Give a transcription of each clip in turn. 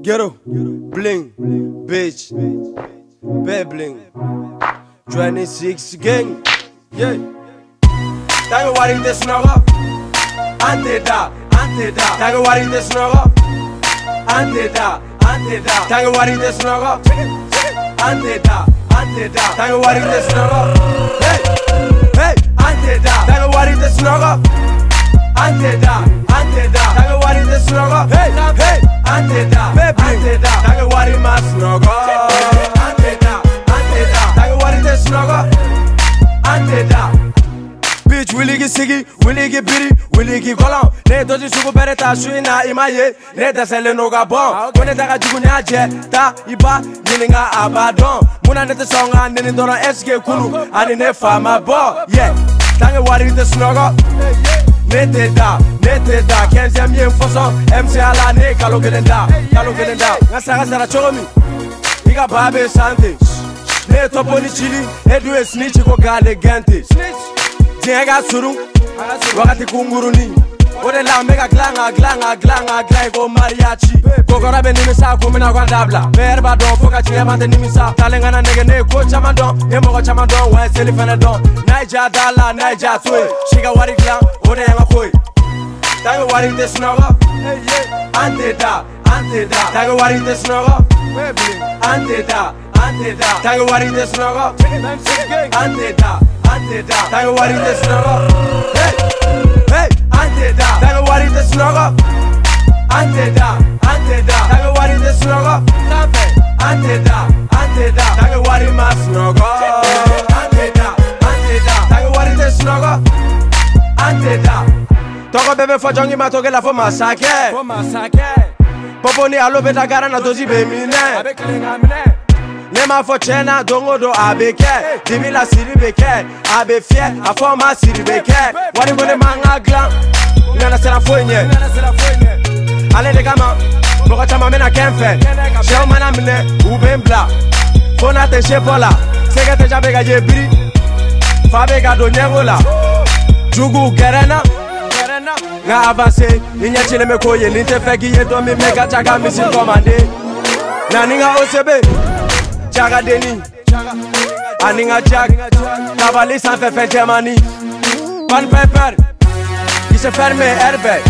Ghetto, bling, bitch, babbling, joining 6 gang, yeah. Tago waring this nova, Anteda, Anteda. Tago waring this nova, Anteda, Anteda. Tago waring this nova, Anteda, Anteda. Tago waring this nova, hey, hey, Anteda. Tago waring this nova, Anteda, Anteda. Tago waring this nova, hey, hey, Anteda, Anteda. Tago waring mas nova. Willie get sicky, Willie get bitty, Willie get colon. Ne doji suku bereta suina imaye, ne dasele noga bon. Kone daga jugunya je, ta iba nilinga abadon. Muna nete songa nini dora SK kulu, ani ne fama bon. Yeah, tange wari te snoga. Nete da, kenze mi enfoso, MC ala ne kalogenda, kalogenda. Ngasa ngasa rachomi, iga babe sante. Ne topo ni chili, edu esnitch ko gale gente. Jenga suru, wakati kunguruni. Ode la mega glanga glanga glanga glanga go mariachi. Kokora be nimisa kumina kwa dabla. Berba don foka chiyama de nimisa. Talengana nege ne ko chama don, ne mo chama don wa selifana don. Naija dala naija twe. Shiga wari glang, ode yama koi. Tago wari this noga. Anteda, Anteda. Tago wari this noga. Anteda, Anteda. Tago wari this noga. Anteda. Anteda, tango wari te snoga. Hey, hey, Anteda, tango wari te snoga. Anteda, Anteda, tango wari te snoga. Anteda, Anteda, tango wari mas snoga. Anteda, Anteda, tango wari te snoga. Anteda, togo bebe fojongi matoke la fo masake. Fo masake. Poponi alobe tagara na dozi be mine. Abe kilinga mine. Nema for chena dongo do abeke, dimi la siri beke, abe fier, a forma siri beke. Wari bone manga glam, nana sera foinye. Ale de kama, moko chama mena kenfe. Sheo mana mine ubembla, fona te shepola, seke te jabega jebri, fabega do nyegola, jugu gerena. Nga avance, ninya chile me koye, ninte fegi ye domi mega chaga misi komande. Naninga osebe. Jaga Deni, Aninga Jag, Cavalier sans faire fin Germany. Pan Pepper, il se ferme Herbert,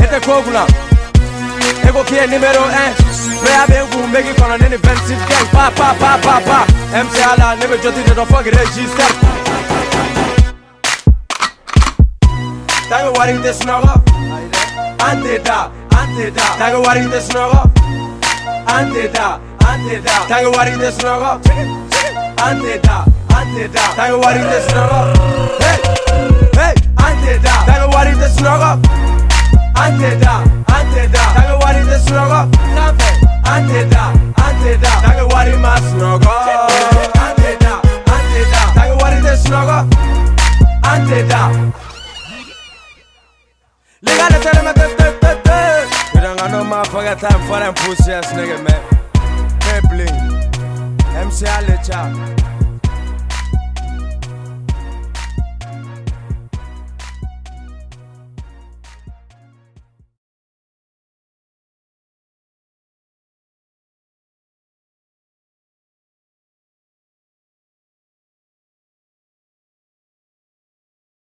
et te Kogula. Ego qui est numéro 1, mais avec vous, mais qui connaît les 26 gang. Pa, pa, pa, pa, pa, MC Ala, ne me jotez de ton fuck register. Tango waring this noga, Anteda, Anteda. Tango waring this noga, Anteda. Anteda, tango waring this noga. Anteda, Anteda, tango waring this noga. Hey, hey, Anteda, tango waring this noga. Anteda, Anteda, tango waring this noga. Anteda, Anteda, tango waring mas noga. Anteda, Anteda, tango waring this noga. Anteda. Liga de tele me te. We don't got no motherfucking time for them pussy ass nigga man. Bling, MC Alecha.